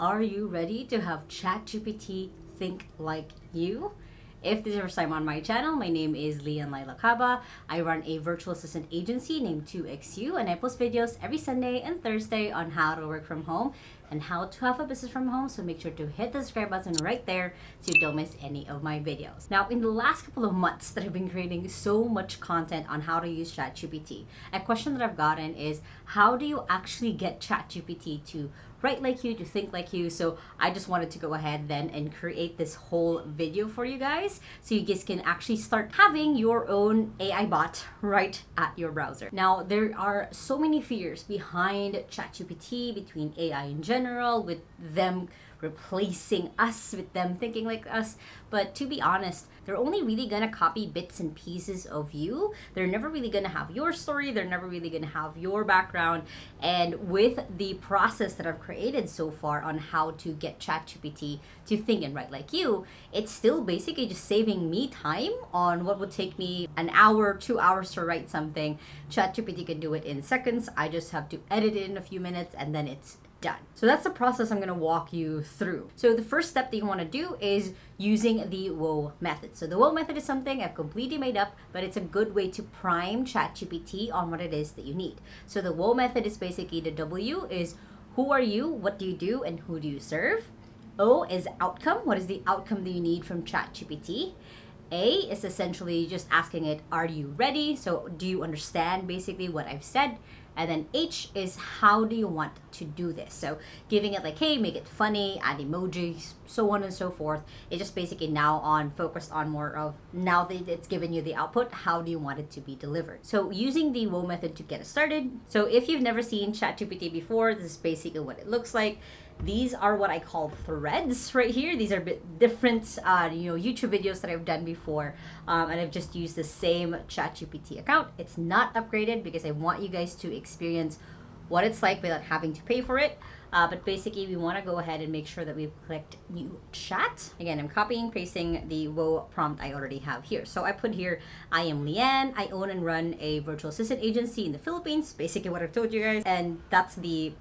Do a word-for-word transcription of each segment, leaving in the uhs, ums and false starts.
Are you ready to have ChatGPT think like you? If this is your first time on my channel, my name is Le-an Lai Lacaba. I run a virtual assistant agency named two X You, and I post videos every Sunday and Thursday on how to work from home and how to have a business from home. So make sure to hit the subscribe button right there so you don't miss any of my videos. Now, in the last couple of months that I've been creating so much content on how to use ChatGPT, a question that I've gotten is, how do you actually get ChatGPT to write like you, to think like you? So I just wanted to go ahead then and create this whole video for you guys so you guys can actually start having your own A I bot right at your browser. Now, there are so many fears behind ChatGPT, between A I in general, with them replacing us, with them thinking like us. But to be honest, they're only really gonna copy bits and pieces of you. They're never really gonna have your story. They're never really gonna have your background. And with the process that I've created so far on how to get ChatGPT to think and write like you, it's still basically just saving me time on what would take me an hour, two hours to write something. ChatGPT can do it in seconds. I just have to edit it in a few minutes and then it's done. So that's the process I'm going to walk you through. So the first step that you want to do is using the WOAH method. So the WOAH method is something I've completely made up, but it's a good way to prime ChatGPT on what it is that you need. So the WOAH method is basically, the W is who are you, what do you do, and who do you serve? O is outcome. What is the outcome that you need from ChatGPT? A is essentially just asking it, are you ready? So do you understand basically what I've said? And then H is, how do you want to do this? So giving it like, hey, make it funny, add emojis, so on and so forth. It's just basically now on focused on more of, now that it's given you the output, how do you want it to be delivered? So using the WOAH method to get us started. So if you've never seen ChatGPT before, this is basically what it looks like. These are what I call threads right here. These are bit different uh, you know, YouTube videos that I've done before, um, and I've just used the same ChatGPT account. It's not upgraded because I want you guys to experience what it's like without having to pay for it. Uh, but basically, we want to go ahead and make sure that we've clicked new chat. Again, I'm copying, pasting the WOAH prompt I already have here. So I put here, I am Le-an. I own and run a virtual assistant agency in the Philippines. Basically what I've told you guys, and that's the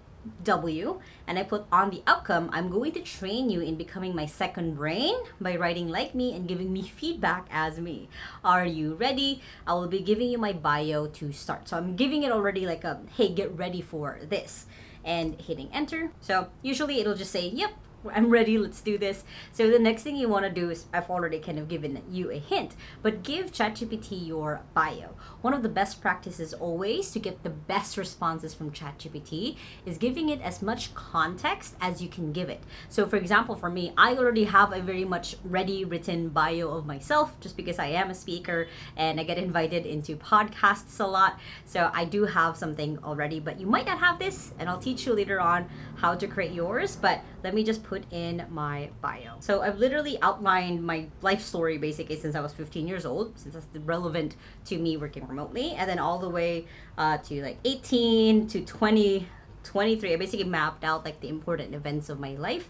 W, and I put on the outcome, I'm going to train you in becoming my second brain by writing like me and giving me feedback as me. Are you ready? I will be giving you my bio to start. So I'm giving it already like a, hey, get ready for this, and hitting enter. So usually it'll just say, yep, I'm ready, let's do this. So the next thing you want to do is, I've already kind of given you a hint, but give ChatGPT your bio. One of the best practices always to get the best responses from ChatGPT is giving it as much context as you can give it. So for example, for me, I already have a very much ready written bio of myself just because I am a speaker and I get invited into podcasts a lot. So I do have something already, but you might not have this, and I'll teach you later on how to create yours. But let me just put in my bio. So I've literally outlined my life story basically since I was fifteen years old, since that's relevant to me working remotely, and then all the way uh, to like eighteen to twenty, twenty-three. I basically mapped out like the important events of my life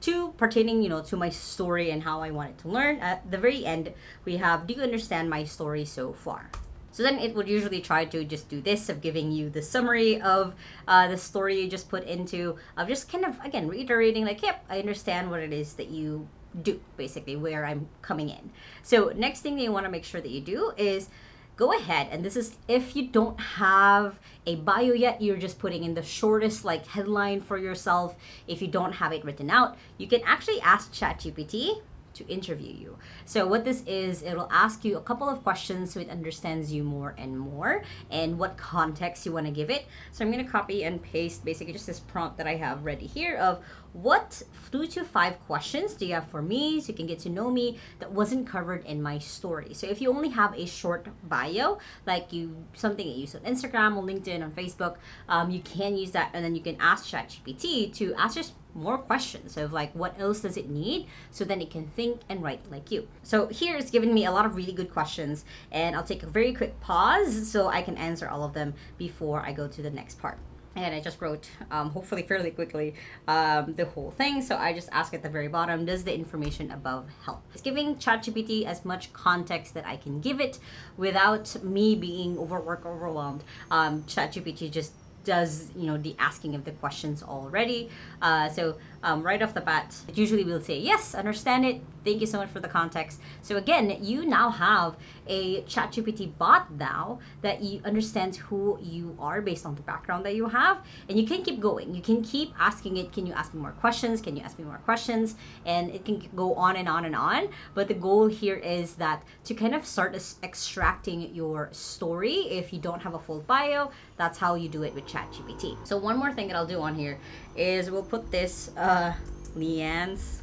to pertaining, you know, to my story and how I wanted to learn. At the very end, we have, do you understand my story so far? So then it would usually try to just do this of giving you the summary of uh, the story you just put into, of just kind of, again, reiterating like, yep, I understand what it is that you do, basically where I'm coming in. So next thing that you want to make sure that you do is go ahead, and this is if you don't have a bio yet, you're just putting in the shortest like headline for yourself. If you don't have it written out, you can actually ask ChatGPT to interview you. So what this is, it'll ask you a couple of questions so it understands you more and more, and what context you want to give it. So I'm going to copy and paste basically just this prompt that I have ready here of, what two to five questions do you have for me so you can get to know me that wasn't covered in my story? So if you only have a short bio, like you something that you use on Instagram or LinkedIn or Facebook, um, you can use that, and then you can ask ChatGPT to ask just more questions of like, what else does it need, so then it can think and write like you. So here it's giving me a lot of really good questions, and I'll take a very quick pause so I can answer all of them before I go to the next part. And I just wrote, um, hopefully fairly quickly, um, the whole thing. So I just ask at the very bottom, does the information above help? It's giving ChatGPT as much context that I can give it without me being overworked, overwhelmed. Um, ChatGPT just does, you know, the asking of the questions already. Uh, so um, right off the bat, it usually will say, yes, understand it. Thank you so much for the context. So again, you now have a ChatGPT bot now that you understands who you are based on the background that you have. And you can keep going. You can keep asking it, can you ask me more questions? Can you ask me more questions? And it can go on and on and on. But the goal here is that to kind of start extracting your story. If you don't have a full bio, that's how you do it with ChatGPT. So one more thing that I'll do on here is we'll put this uh, Le-an's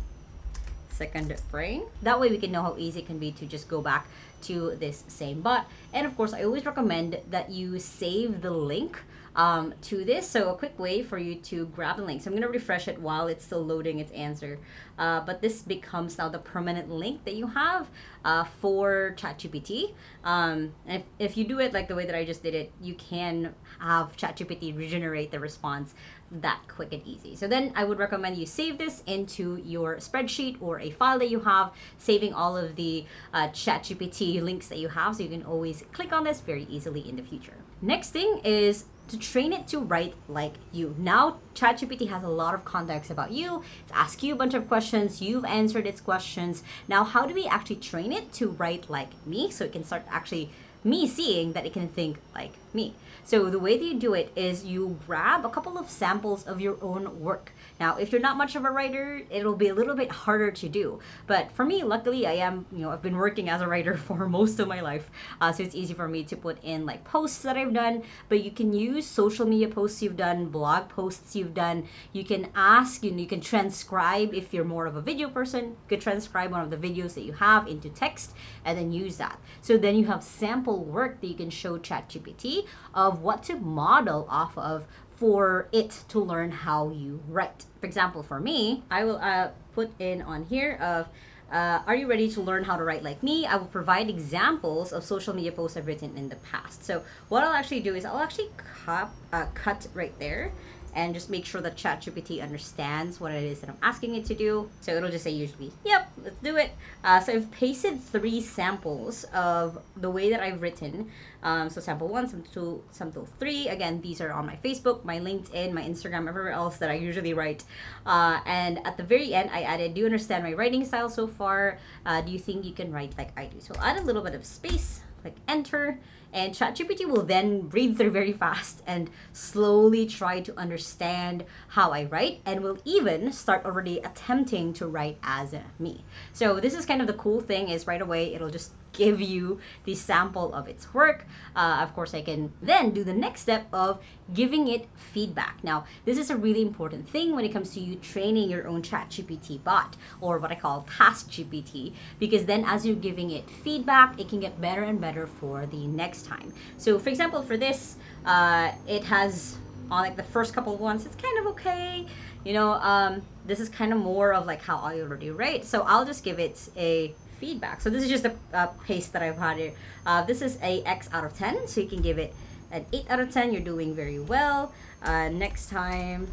second frame. That way we can know how easy it can be to just go back to this same bot. And of course, I always recommend that you save the link um, to this. So a quick way for you to grab the link. So I'm going to refresh it while it's still loading its answer. Uh, but this becomes now the permanent link that you have uh, for ChatGPT. Um, if, if you do it like the way that I just did it, you can have ChatGPT regenerate the response that quick and easy. So then I would recommend you save this into your spreadsheet or a file that you have, saving all of the uh, ChatGPT links that you have, so you can always click on this very easily in the future. Next thing is to train it to write like you. Now ChatGPT has a lot of context about you. It's asked you a bunch of questions. You've answered its questions. Now, how do we actually train it to write like me, so it can start actually me seeing that it can think like me? So the way that you do it is you grab a couple of samples of your own work. Now, if you're not much of a writer, it'll be a little bit harder to do. But for me, luckily, I am, you know, I've been working as a writer for most of my life. Uh, so it's easy for me to put in like posts that I've done, but you can use social media posts you've done, blog posts you've done. You can ask, you know, you can transcribe. If you're more of a video person, you could transcribe one of the videos that you have into text and then use that. So then you have samples work that you can show ChatGPT of what to model off of for it to learn how you write. For example, for me, I will uh, put in on here of Uh, are you ready to learn how to write like me? I will provide examples of social media posts I've written in the past. So what I'll actually do is I'll actually cut, uh, cut right there and just make sure that ChatGPT understands what it is that I'm asking it to do. So it'll just say usually, yep, let's do it. Uh, so I've pasted three samples of the way that I've written. Um, so sample one, sample two, sample three. Again, these are on my Facebook, my LinkedIn, my Instagram, everywhere else that I usually write. Uh, and at the very end, I added, do you understand my writing style so far? Uh, do you think you can write like I do? So add a little bit of space, click enter, and ChatGPT will then read through very fast and slowly try to understand how I write, and will even start already attempting to write as me. So this is kind of the cool thing, is right away it'll just give you the sample of its work. Uh, of course, I can then do the next step of giving it feedback. Now, this is a really important thing when it comes to you training your own ChatGPT bot, or what I call TaskGPT, because then as you're giving it feedback, it can get better and better for the next time. So for example, for this, uh, it has on like the first couple of ones, it's kind of okay. You know, um, this is kind of more of like how I already write. So I'll just give it a feedback. So this is just a uh, paste that I've had here. Uh, this is a X out of ten, so you can give it an eight out of ten. You're doing very well. Uh, next time,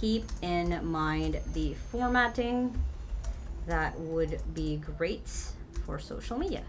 keep in mind the formatting. That would be great for social media.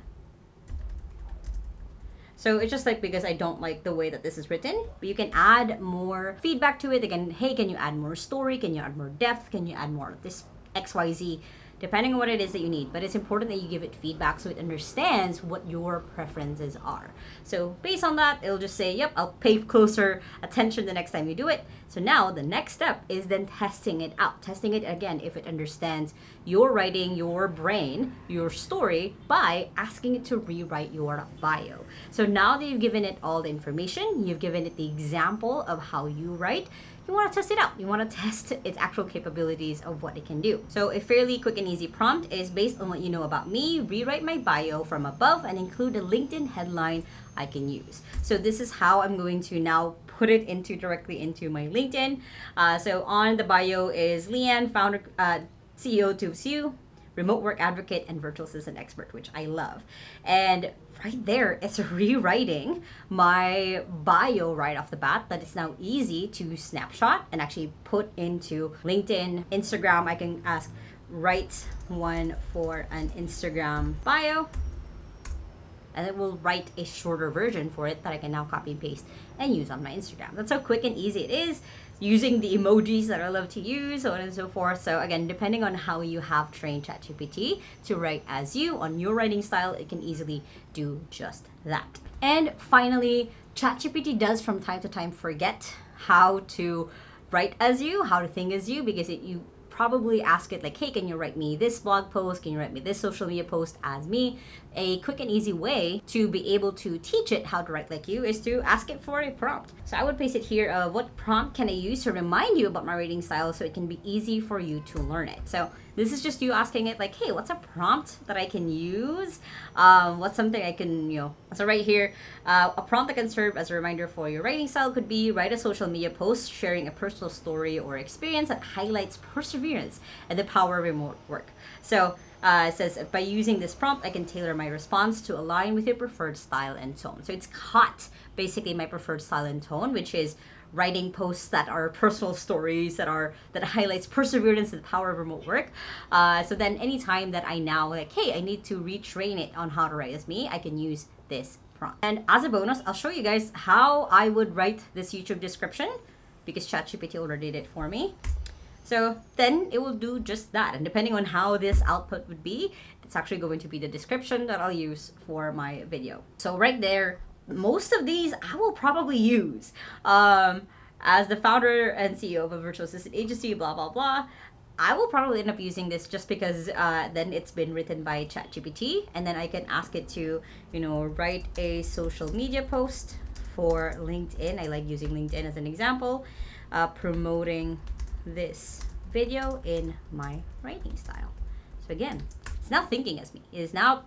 So it's just like, because I don't like the way that this is written, but you can add more feedback to it. Again, hey, can you add more story? Can you add more depth? Can you add more of this X Y Z? Depending on what it is that you need. But it's important that you give it feedback so it understands what your preferences are. So based on that, it'll just say, yep, I'll pay closer attention the next time you do it. So now the next step is then testing it out. Testing it again, if it understands your writing, your brain, your story, by asking it to rewrite your bio. So now that you've given it all the information, you've given it the example of how you write, you want to test it out. You want to test its actual capabilities of what it can do. So a fairly quick and easy prompt is, based on what you know about me, rewrite my bio from above and include a LinkedIn headline I can use. So this is how I'm going to now put it into directly into my LinkedIn. Uh, so on the bio is Le-an, founder, uh, C E O two X You, remote work advocate and virtual assistant expert, which I love. And right there, it's rewriting my bio right off the bat, that it's now easy to snapshot and actually put into LinkedIn, Instagram. I can ask, write one for an Instagram bio. and it will write a shorter version for it that I can now copy and paste and use on my Instagram. That's how quick and easy it is, using the emojis that I love to use, so on and so forth. So again, depending on how you have trained ChatGPT to write as you on your writing style, it can easily do just that. And finally, ChatGPT does from time to time forget how to write as you, how to think as you, because it, you probably ask it like, hey, can you write me this blog post? Can you write me this social media post as me? A quick and easy way to be able to teach it how to write like you is to ask it for a prompt. So I would paste it here of what prompt can I use to remind you about my writing style so it can be easy for you to learn it. So this is just you asking it like, hey, what's a prompt that I can use? Um, what's something I can, you know, so right here, uh, a prompt that can serve as a reminder for your writing style could be write a social media post sharing a personal story or experience that highlights perseverance and the power of remote work. So uh, it says, by using this prompt, I can tailor my response to align with your preferred style and tone. So it's caught basically my preferred style and tone, which is writing posts that are personal stories that are that highlights perseverance and the power of remote work. Uh, so then anytime that I now like, hey, I need to retrain it on how to write as me, I can use this prompt. And as a bonus, I'll show you guys how I would write this YouTube description because ChatGPT already did it for me. So then it will do just that. And depending on how this output would be, it's actually going to be the description that I'll use for my video. So right there, most of these I will probably use. Um, as the founder and C E O of a virtual assistant agency, blah, blah, blah, I will probably end up using this just because uh, then it's been written by ChatGPT, and then I can ask it to, you know, write a social media post for LinkedIn. I like using LinkedIn as an example, uh, promoting this video in my writing style. So again, it's now thinking as me. It is now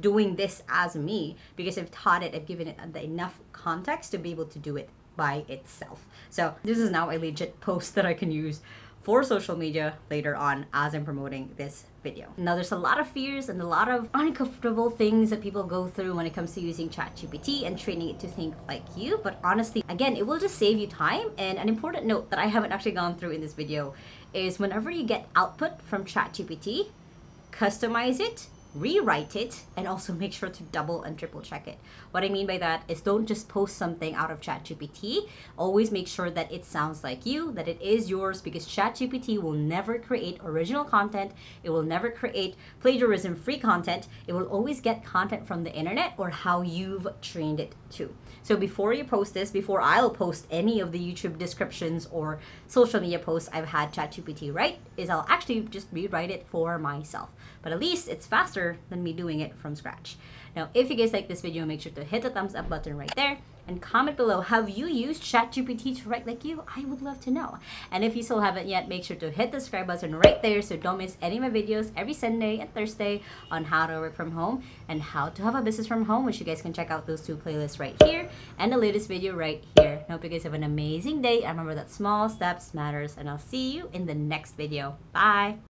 doing this as me because I've taught it, I've given it enough context to be able to do it by itself. So this is now a legit post that I can use for social media later on as I'm promoting this video. Now there's a lot of fears and a lot of uncomfortable things that people go through when it comes to using ChatGPT and training it to think like you, but honestly, again, it will just save you time. And an important note that I haven't actually gone through in this video is whenever you get output from ChatGPT, customize it, rewrite it, and also make sure to double and triple check it. What I mean by that is don't just post something out of ChatGPT. Always make sure that it sounds like you, that it is yours, because ChatGPT will never create original content. It will never create plagiarism-free content. It will always get content from the internet or how you've trained it to. So before you post this, before I'll post any of the YouTube descriptions or social media posts I've had ChatGPT write, is I'll actually just rewrite it for myself. But at least it's faster than me doing it from scratch. Now, if you guys like this video, make sure to hit the thumbs up button right there and comment below, have you used ChatGPT to write like you? I would love to know. And if you still haven't yet, make sure to hit the subscribe button right there so don't miss any of my videos every Sunday and Thursday on how to work from home and how to have a business from home, which you guys can check out those two playlists right here and the latest video right here. I hope you guys have an amazing day. And remember that small steps matters, and I'll see you in the next video. Bye.